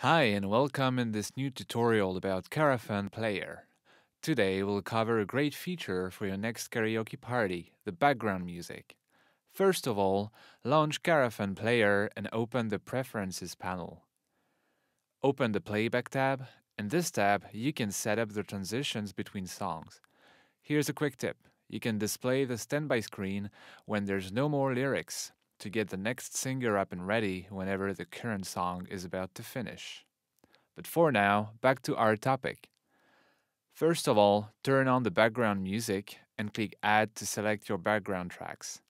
Hi and welcome in this new tutorial about KaraFun Player. Today we'll cover a great feature for your next karaoke party, the background music. First of all, launch KaraFun Player and open the Preferences panel. Open the Playback tab. In this tab, you can set up the transitions between songs. Here's a quick tip. You can display the standby screen when there's no more lyrics, to get the next singer up and ready whenever the current song is about to finish. But for now, back to our topic. First of all, turn on the background music and click Add to select your background tracks.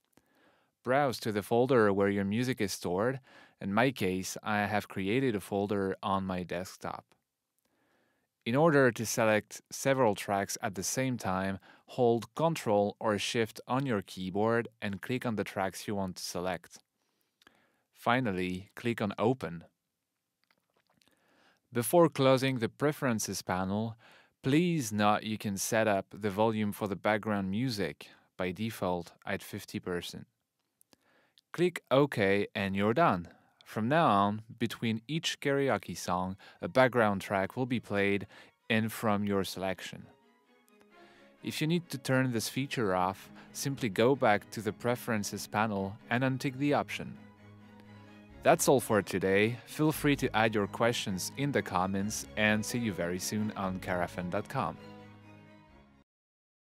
Browse to the folder where your music is stored. In my case, I have created a folder on my desktop. In order to select several tracks at the same time, hold Ctrl or Shift on your keyboard and click on the tracks you want to select. Finally, click on Open. Before closing the Preferences panel, please note you can set up the volume for the background music, by default at 50%. Click OK and you're done. From now on, between each karaoke song, a background track will be played in from your selection. If you need to turn this feature off, simply go back to the Preferences panel and untick the option. That's all for today. Feel free to add your questions in the comments and see you very soon on KaraFun.com.